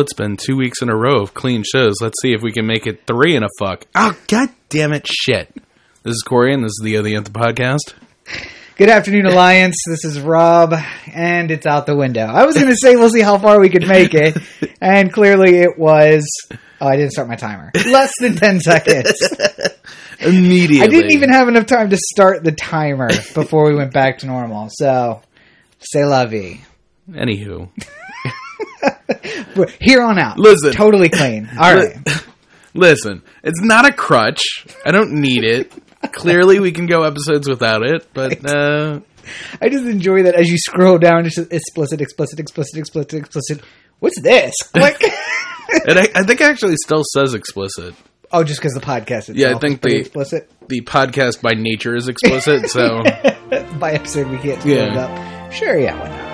it's been 2 weeks in a row of clean shows. Let's see if we can make it three in a fuck. Oh, god damn it, shit. This is Corey, and this is the O the Anthem podcast. Good afternoon, Alliance. This is Rob, and it's out the window. I was going to say we'll see how far we could make it, and clearly it was... Oh, I didn't start my timer. Less than 10 seconds. Immediately. I didn't even have enough time to start the timer before we went back to normal, so... C'est la vie. Anywho. Here on out. Listen. Totally clean. All right. Listen, it's not a crutch. I don't need it. Clearly, we can go episodes without it, but... I just enjoy that as you scroll down, it's just explicit. What's this? Click. And I think it actually still says explicit. Oh, just because the podcast itself is explicit? The podcast by nature is explicit, so... By episode, we can't screw it up. Sure, yeah, why not?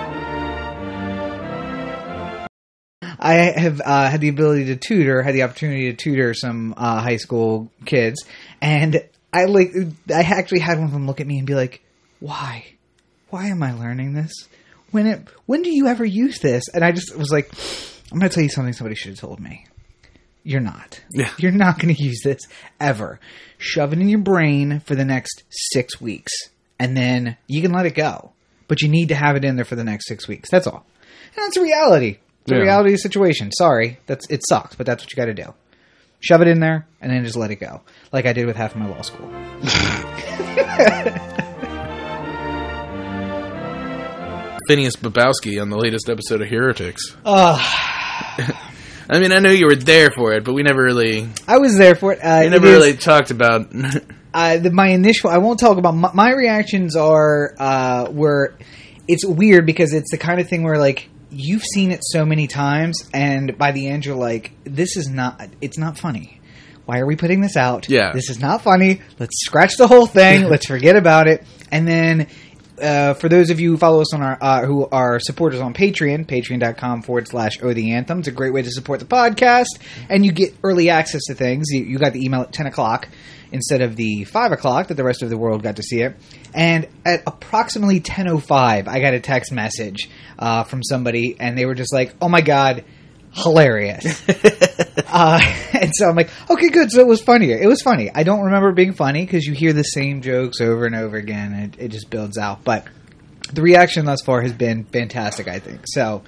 I have had the opportunity to tutor some high school kids, and I actually had one of them look at me and be like, why am I learning this? When do you ever use this? And I just was like, I'm going to tell you something somebody should have told me. You're not. Yeah. You're not going to use this ever. Shove it in your brain for the next 6 weeks, and then you can let it go. But you need to have it in there for the next 6 weeks. That's all. And that's a reality. It's a reality situation. Sorry. It sucks, but that's what you got to do. Shove it in there, and then just let it go. Like I did with half of my law school. Phineas Babowski on the latest episode of Heretics. I mean, I know you were there for it, but we never really... I was there for it. We never really talked about... I won't talk about... My reactions were... It's weird because it's the kind of thing where, like... You've seen it so many times, and by the end, you're like, it's not funny. Why are we putting this out? Yeah. This is not funny. Let's scratch the whole thing. Let's forget about it. And then, for those of you who follow us on who are supporters on Patreon, patreon.com/OTheAnthem. It's a great way to support the podcast, and you get early access to things. You got the email at 10 o'clock instead of the 5 o'clock that the rest of the world got to see it. And at approximately 10:05, I got a text message from somebody, and they were just like, oh my god, hilarious. And so I'm like, okay, good, so it was funnier. It was funny. I don't remember being funny because you hear the same jokes over and over again, and it just builds out. But the reaction thus far has been fantastic, I think. So,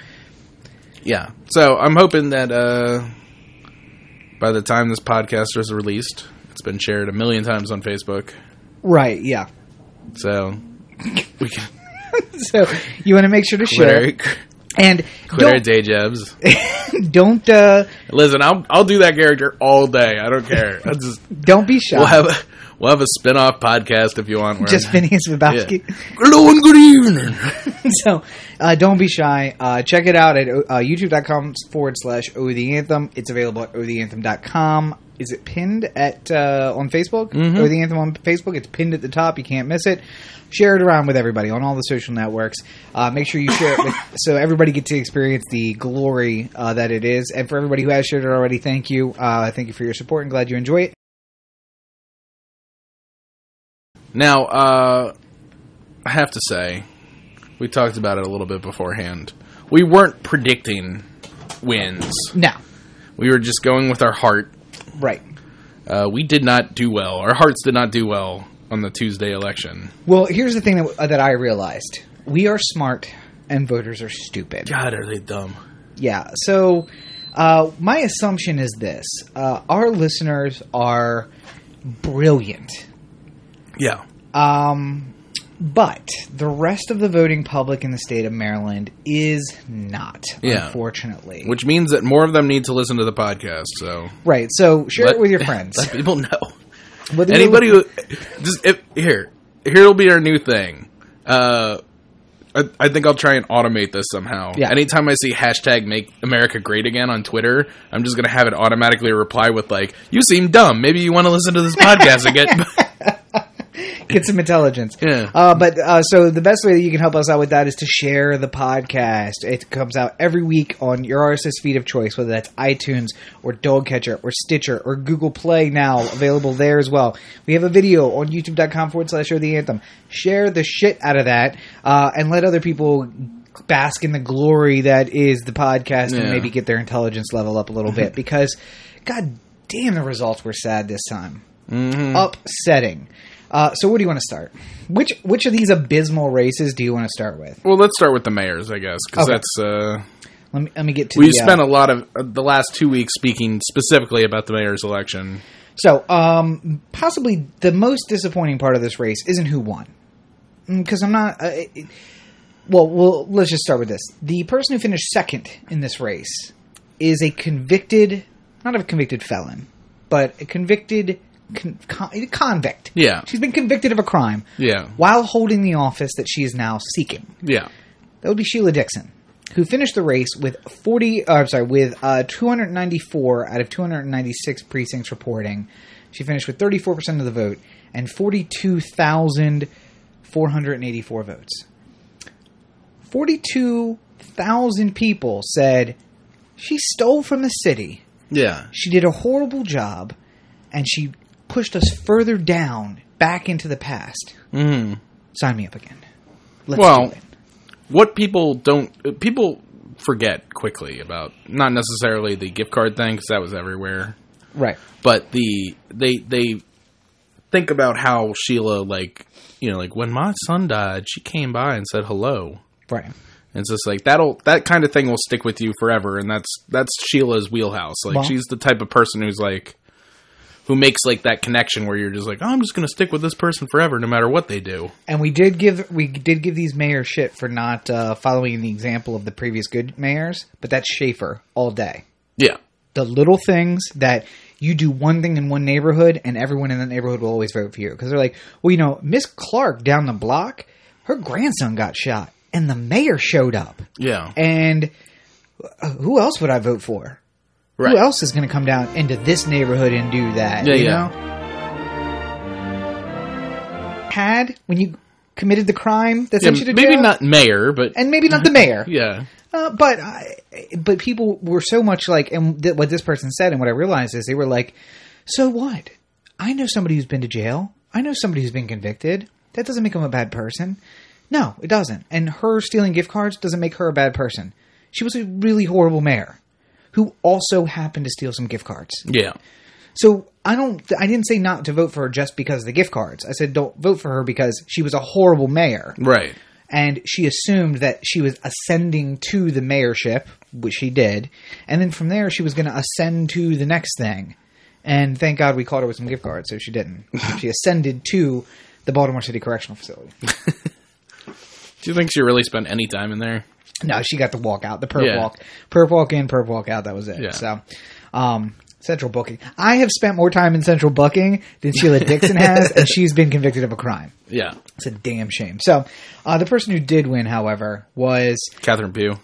yeah. So I'm hoping that by the time this podcast is released... It's been shared a million times on Facebook. Right, yeah. So, we can... So, you want to make sure to share. And quit our day jobs. Don't... Listen, I'll do that character all day. I don't care. I'll just... Don't be shy. We'll have a spin-off podcast if you want. Just Phineas Babowski. Yeah. Hello and good evening. So, don't be shy. Check it out at youtube.com/OTheAnthem. It's available at OTheAnthem.com. Is it pinned at on Facebook? Mm-hmm. O the Anthem on Facebook. It's pinned at the top. You can't miss it. Share it around with everybody on all the social networks. Make sure you share it so everybody gets to experience the glory that it is. And for everybody who has shared it already, thank you. Thank you for your support. I'm glad you enjoy it. Now, I have to say, we talked about it a little bit beforehand. We weren't predicting wins. No. We were just going with our heart. Right. We did not do well. Our hearts did not do well on the Tuesday election. Well, here's the thing that I realized. We are smart and voters are stupid. God, are they dumb. Yeah. So my assumption is this. Our listeners are brilliant. Yeah. But the rest of the voting public in the state of Maryland is not, unfortunately. Which means that more of them need to listen to the podcast, so... Right, so share it with your friends. Let people know. Anybody who... Just, here'll be our new thing. I think I'll try and automate this somehow. Yeah. Anytime I see #MakeAmericaGreatAgain on Twitter, I'm just going to have it automatically reply with, like, you seem dumb. Maybe you want to listen to this podcast and get... Get some intelligence. Yeah. So the best way that you can help us out with that is to share the podcast. It comes out every week on your RSS feed of choice, whether that's iTunes or Dogcatcher or Stitcher or Google Play now, available there as well. We have a video on youtube.com/OTheAnthem. Share the shit out of that and let other people bask in the glory that is the podcast and maybe get their intelligence level up a little bit, because God damn, the results were sad this time. Upsetting. So what do you want to start? Which of these abysmal races do you want to start with? Well, let's start with the mayors, I guess, because that's... Let me get to. We've spent a lot of the last 2 weeks speaking specifically about the mayor's election. So, possibly the most disappointing part of this race isn't who won, because I'm not. Let's just start with this. The person who finished second in this race is a convicted, not a convicted felon, but a convicted convict. Yeah, she's been convicted of a crime. Yeah, while holding the office that she is now seeking. Yeah, that would be Sheila Dixon, who finished the race with 294 out of 296 precincts reporting. She finished with 34% of the vote and 42,484 votes. 42,000 people said she stole from the city. Yeah. She did a horrible job, and she pushed us further down back into the past. Mm. Sign me up again. Let's do it. What people forget quickly about, not necessarily the gift card thing, because that was everywhere. Right. But they think about how Sheila, when my son died, she came by and said hello. Right. And it's just like, that kind of thing will stick with you forever. And that's Sheila's wheelhouse. Like, she's the type of person who's who makes that connection where you're just like, oh, I'm just going to stick with this person forever, no matter what they do. And we did give these mayors shit for not following the example of the previous good mayors, but that's Schaefer all day. Yeah, the little things that you do one thing in one neighborhood, and everyone in that neighborhood will always vote for you because they're like, well, Miss Clark down the block, her grandson got shot, and the mayor showed up. Yeah, and who else would I vote for? Right. Who else is going to come down into this neighborhood and do that? Yeah, you know? Had, when you committed the crime that sent you to jail? Maybe not mayor, but... And maybe not the mayor. Yeah. But people were so much what this person said and what I realized is they were like, so what? I know somebody who's been to jail. I know somebody who's been convicted. That doesn't make them a bad person. No, it doesn't. And her stealing gift cards doesn't make her a bad person. She was a really horrible mayor who also happened to steal some gift cards. Yeah. So I didn't say not to vote for her just because of the gift cards. I said don't vote for her because she was a horrible mayor. Right. And she assumed that she was ascending to the mayorship, which she did. And then from there, she was going to ascend to the next thing. And thank God we caught her with some gift cards, so she didn't. She ascended to the Baltimore City Correctional Facility. Do you think she really spent any time in there? No, she got the walk out, the perp walk. Perp walk in, perp walk out, that was it. Yeah. So, central booking. I have spent more time in central booking than Sheila Dixon has, and she's been convicted of a crime. Yeah. It's a damn shame. So, the person who did win, however, was... Catherine Pugh.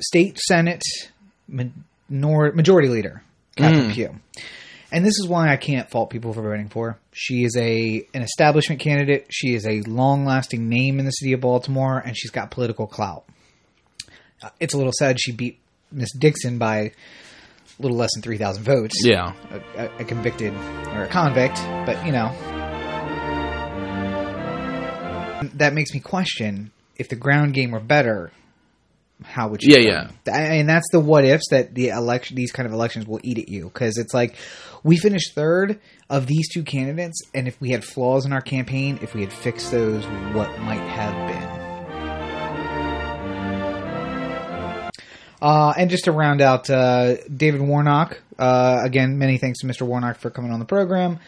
State Senate Majority Leader, Catherine Pugh. And this is why I can't fault people for voting for her. She is an establishment candidate. She is a long-lasting name in the city of Baltimore, and she's got political clout. It's a little sad she beat Miss Dixon by a little less than 3,000 votes. Yeah. A convicted or a convict, but, That makes me question, if the ground game were better, how would you? Yeah. And that's the what ifs that these kind of elections will eat at you, because it's like we finished third of these two candidates, and if we had flaws in our campaign, if we had fixed those, what might have been. And just to round out, David Warnock. Again, many thanks to Mr. Warnock for coming on the program.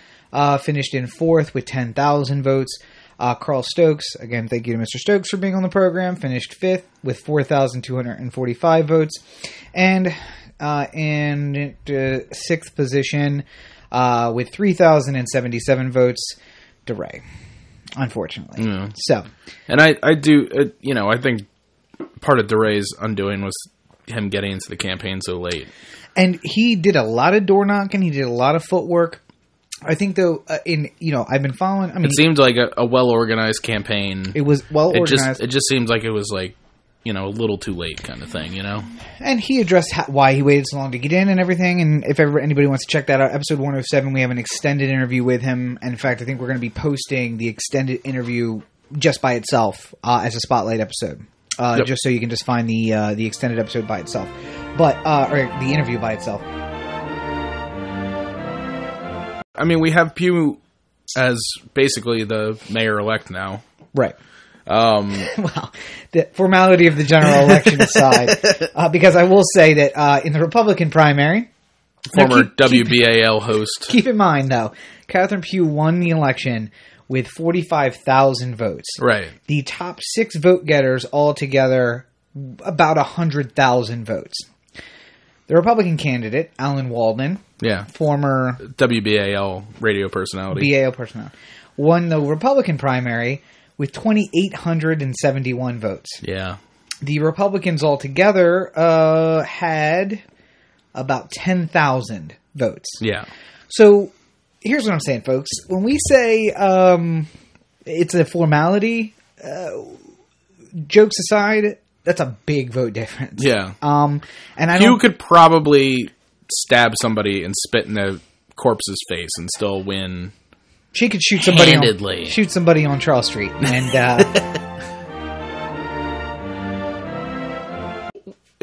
Finished in fourth with 10,000 votes. Carl Stokes, again, thank you to Mr. Stokes for being on the program, finished fifth with 4,245 votes. And in sixth position with 3,077 votes, DeRay, unfortunately. Yeah. So, and I do, I think part of DeRay's undoing was him getting into the campaign so late. And he did a lot of door knocking, he did a lot of footwork. I think, though, I've been following... it seemed like a well-organized campaign. It was well-organized. It just seems like it was, a little too late kind of thing, And he addressed why he waited so long to get in and everything, and if anybody wants to check that out, episode 107, we have an extended interview with him, and in fact, I think we're going to be posting the extended interview just by itself as a spotlight episode. Yep. Just so you can just find the extended episode by itself, but or the interview by itself. I mean, we have Pugh as basically the mayor-elect now. Right. Well, the formality of the general election aside, because I will say that in the Republican primary... Former WBAL host. Keep in mind, though, Catherine Pugh won the election with 45,000 votes. Right. The top six vote-getters altogether, about 100,000 votes. The Republican candidate, Alan Walden, former WBAL radio personality, won the Republican primary with 2,871 votes. Yeah. The Republicans altogether had about 10,000 votes. Yeah. So here's what I'm saying, folks. When we say it's a formality, jokes aside, that's a big vote difference. Yeah. And I Pugh could probably stab somebody and spit in the corpse's face and still win. She could shoot somebody handedly. Shoot somebody on Charles Street. And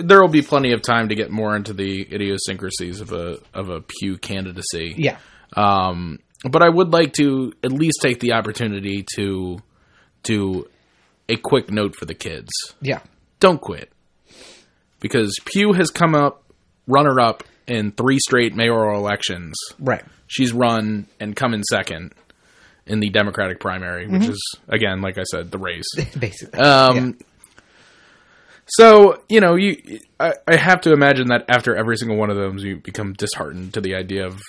there will be plenty of time to get more into the idiosyncrasies of a Pugh candidacy. Yeah. But I would like to at least take the opportunity to do a quick note for the kids. Yeah. Don't quit, because Pugh has come up runner-up in three straight mayoral elections. Right. She's run and come in second in the Democratic primary, which is, again, like I said, the race. Basically. So, you know, I have to imagine that after every single one of them, you become disheartened to the idea of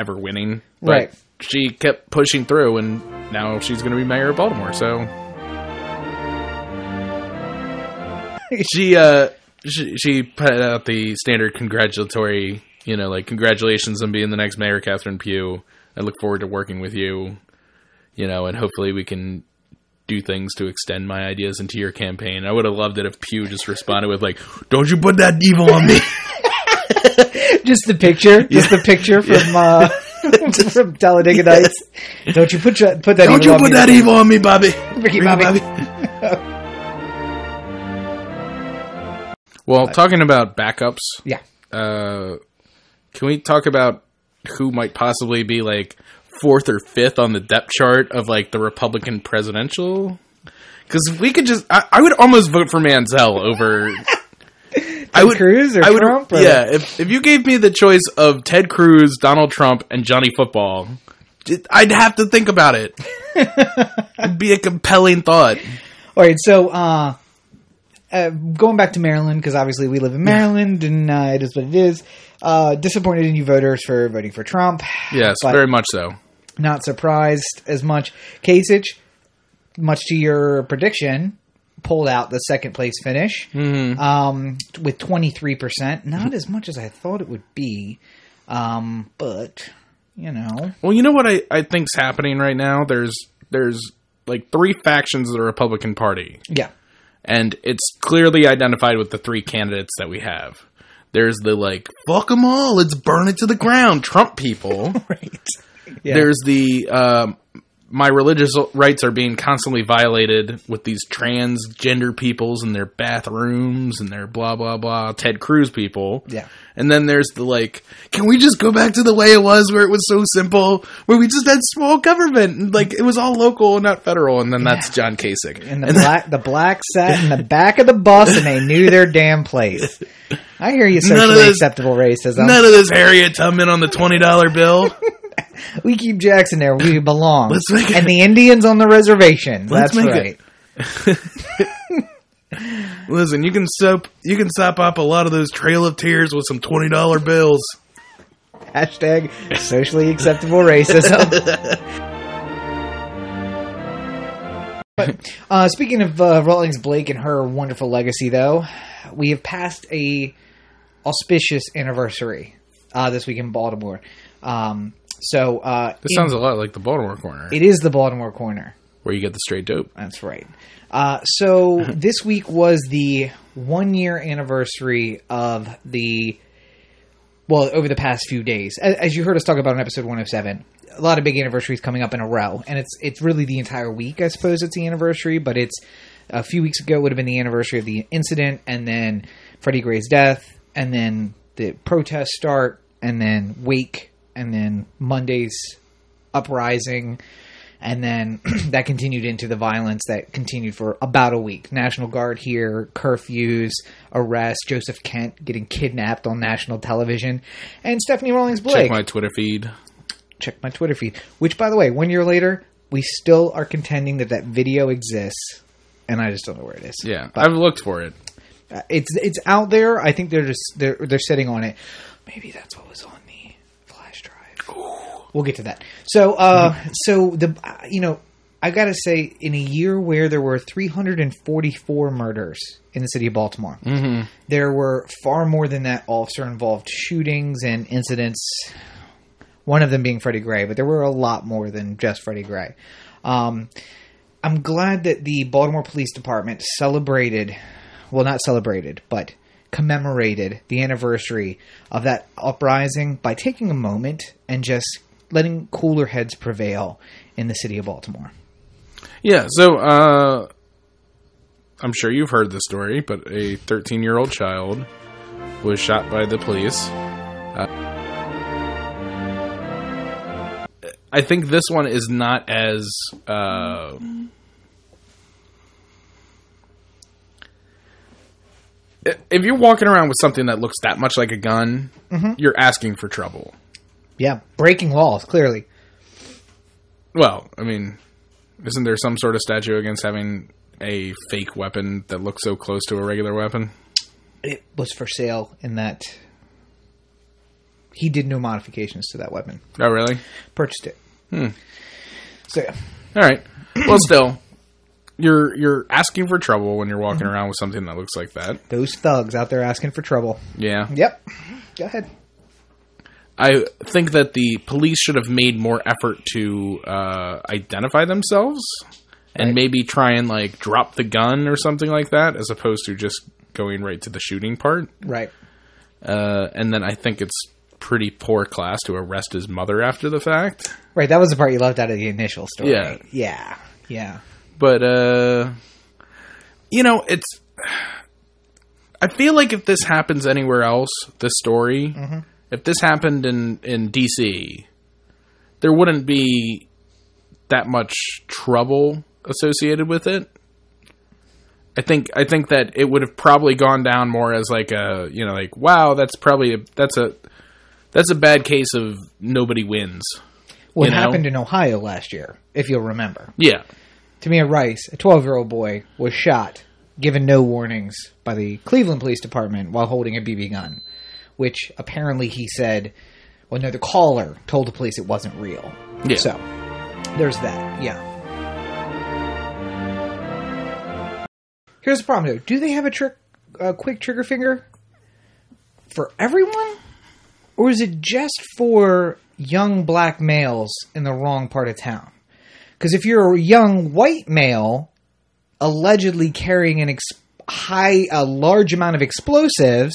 ever winning. But right. She kept pushing through, and now she's going to be mayor of Baltimore, so... She put out the standard congratulatory, you know, like, congratulations on being the next mayor, Catherine Pugh. I look forward to working with you, you know, and hopefully we can do things to extend my ideas into your campaign. I would have loved it if Pugh just responded with, like, don't you put that evil on me. Just the picture. Just the picture from... from Talladega Nights. Yeah. Don't you put that evil on me. Don't you put that evil on me, Bobby. Ricky Bobby. Well, talking about backups, can we talk about who might possibly be, like, fourth or fifth on the depth chart of, like, the Republican presidential? Because if we could just... I would almost vote for Mansell over... Ted Cruz or Trump? Yeah, if you gave me the choice of Ted Cruz, Donald Trump, and Johnny Football, I'd have to think about it. It'd be a compelling thought. All right, so... going back to Maryland, because obviously we live in Maryland, and it is what it is. Disappointed in you voters for voting for Trump. Yes, very much so. Not surprised as much. Kasich, much to your prediction, pulled out the second-place finish with 23%. Not as much as I thought it would be, but, you know. Well, you know what I think's happening right now? There's like, three factions of the Republican Party. Yeah. And it's clearly identified with the three candidates that we have. There's the, like, fuck them all, let's burn it to the ground, Trump people. Right. Yeah. There's the, my religious rights are being constantly violated with these transgender peoples and their bathrooms and their blah, blah, blah, Ted Cruz people. Yeah. And then there's the, like, can we just go back to the way it was where it was so simple, where we just had small government and, like, it was all local and not federal. And then that's John Kasich. And the black sat in the back of the bus and they knew their damn place. I hear you, socially acceptable racism. None of this Harriet Tubman on the $20 bill. We keep Jackson there. We belong. Let's make it. And the Indians on the reservation. That's right. Listen, you can sop up a lot of those Trail of Tears with some $20 bills. Hashtag socially acceptable racism. But speaking of Rawlings-Blake and her wonderful legacy, though, we have passed a auspicious anniversary this week in Baltimore. So this sounds a lot like the Baltimore Corner. It is the Baltimore Corner. Where you get the straight dope. That's right. So this week was the 1-year anniversary of the well, over the past few days. As you heard us talk about in episode 107, a lot of big anniversaries coming up in a row. And it's really the entire week, I suppose, it's the anniversary. But it's a few weeks ago would have been the anniversary of the incident, and then Freddie Gray's death, and then the protests start, and then Wake, and then Monday's uprising, and then that continued into the violence that continued for about a week. National Guard here, curfews, arrests, Joseph Kent getting kidnapped on national television, and Stephanie Rawlings-Blake. Check my Twitter feed. Which, by the way, 1 year later, we still are contending that video exists, and I just don't know where it is. Yeah, but I've looked for it. It's out there. I think they're sitting on it. Maybe that's what was on the flash drive. Ooh. We'll get to that. So, I gotta say, in a year where there were 344 murders in the city of Baltimore, mm-hmm. there were far more than that officer-involved shootings and incidents. One of them being Freddie Gray, but there were a lot more than just Freddie Gray. I'm glad that the Baltimore Police Department commemorated the anniversary of that uprising by taking a moment and just letting cooler heads prevail in the city of Baltimore. Yeah, so I'm sure you've heard the story, but a 13-year-old child was shot by the police. I think this one is not as if you're walking around with something that looks that much like a gun, mm-hmm. you're asking for trouble. Yeah, breaking laws, clearly. Well, I mean, isn't there some sort of statute against having a fake weapon that looks so close to a regular weapon? It was for sale in that he did no modifications to that weapon. Oh, really? Purchased it. Hmm. So, yeah. All right. Well, still, you're asking for trouble when you're walking around with something that looks like that. Those thugs out there asking for trouble. Yeah. Yep. Go ahead. I think that the police should have made more effort to identify themselves and maybe try and, drop the gun or something like that, as opposed to just going right to the shooting part. Right. And then I think it's pretty poor class to arrest his mother after the fact. Right, that was the part you left out of the initial story. Yeah. But, I feel like if this happens anywhere else, this story, mm-hmm. if this happened in D.C., there wouldn't be that much trouble associated with it. I think that it would have probably gone down more as wow, that's a bad case of nobody wins. Well, it happened in Ohio last year, if you'll remember. Yeah. Tamir Rice, a 12-year-old boy, was shot, given no warnings, by the Cleveland Police Department while holding a BB gun, which apparently he said, well, no, the caller told the police it wasn't real. Yeah. So, there's that. Yeah. Here's the problem, though. Do they have a quick trigger finger for everyone? Or is it just for young black males in the wrong part of town? Because if you're a young white male allegedly carrying a large amount of explosives,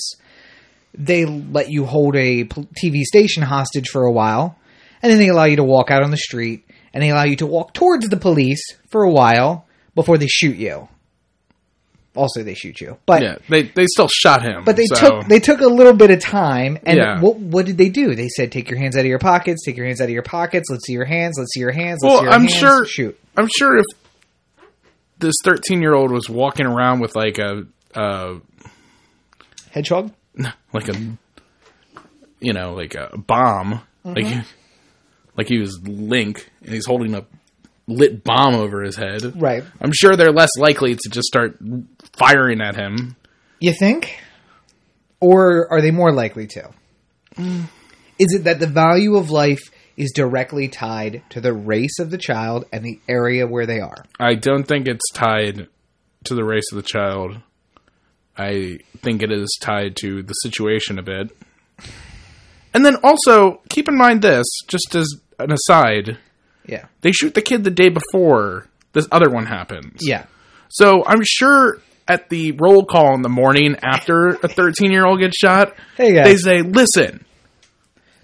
they let you hold a TV station hostage for a while, and then they allow you to walk out on the street, and they allow you to walk towards the police for a while before they shoot you. Also, they shoot you, but yeah, they still shot him. But they took a little bit of time, and yeah. What did they do? They said, "Take your hands out of your pockets. Take your hands out of your pockets. Let's see your hands. Let's see your hands. Let's see your hands." Sure, shoot. I'm sure if this 13-year-old was walking around with a hedgehog, like a bomb, mm-hmm. like he was Link, and he's holding up. Lit bomb over his head. Right. I'm sure they're less likely to just start firing at him. You think? Or are they more likely to? Mm. Is it that the value of life is directly tied to the race of the child and the area where they are? I don't think it's tied to the race of the child. I think it is tied to the situation a bit. And then also, keep in mind this, just as an aside. Yeah. They shoot the kid the day before this other one happens. Yeah. So I'm sure at the roll call in the morning after a 13-year-old gets shot, hey guys. They say, listen,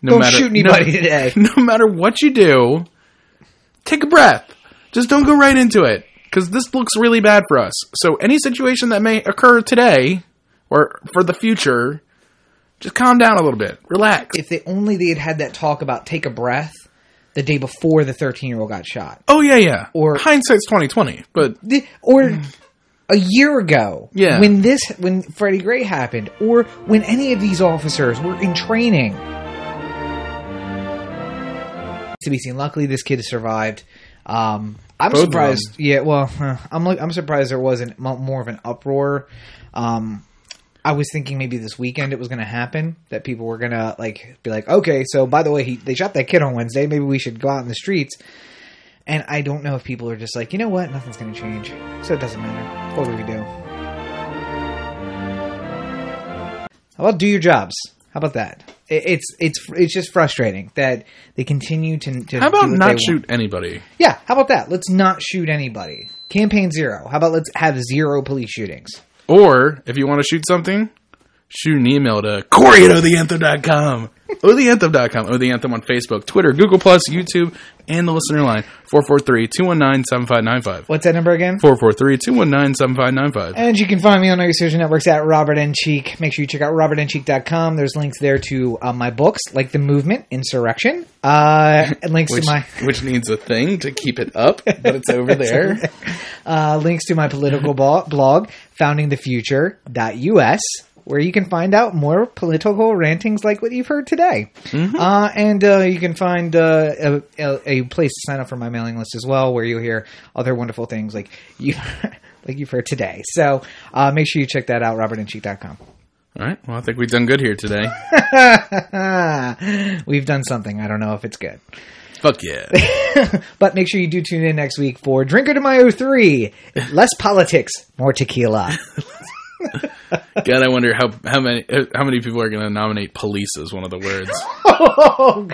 Don't shoot anybody today. No matter what you do, take a breath. Just don't go right into it, because this looks really bad for us. So any situation that may occur today or for the future, just calm down a little bit. Relax. If they had had that talk about take a breath the day before the 13-year-old got shot. Oh, yeah, yeah. Or hindsight's 20/20, but... Or a year ago, yeah, when Freddie Gray happened, or when any of these officers were in training. To be seen. Luckily, this kid has survived. I'm Both surprised. Yeah, well, I'm surprised there wasn't more of an uproar. I was thinking maybe this weekend it was going to happen, that people were going to be like, okay, so by the way, they shot that kid on Wednesday. Maybe we should go out in the streets. And I don't know if people are just like, you know what? Nothing's going to change. So it doesn't matter. What do we do? How about do your jobs? How about that? It's just frustrating that they continue to How about not shoot anybody? Yeah. How about that? Let's not shoot anybody. Campaign zero. How about let's have zero police shootings? Or, if you want to shoot something, shoot an email to Corey@OTheAnthem.com. OTheAnthem.com. O the Anthem on Facebook, Twitter, Google+, YouTube, and the listener line. 443-219-7595. What's that number again? 443-219-7595. And you can find me on all your social networks at Robert N. Cheek. Make sure you check out robertandcheek.com. There's links there to my books, like The Movement, Insurrection. Links to my... which needs a thing to keep it up, but it's over there. Links to my political blog, foundingthefuture.us. where you can find out more political rantings like what you've heard today. Mm-hmm. And you can find a place to sign up for my mailing list as well, where you'll hear other wonderful things like you've heard today. So make sure you check that out, robertandcheek.com. All right. Well, I think we've done good here today. We've done something. I don't know if it's good. Fuck yeah. But make sure you do tune in next week for Drinker to My 03. Less politics, more tequila. God, I wonder how many people are going to nominate police as one of the words. Oh,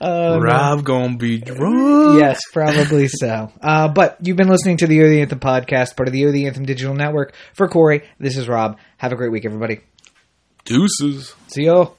God. Rob gonna be drunk. Yes, probably so. But you've been listening to the O the Anthem podcast, part of the O the Anthem digital network. For Corey, this is Rob. Have a great week, everybody. Deuces. See y'all.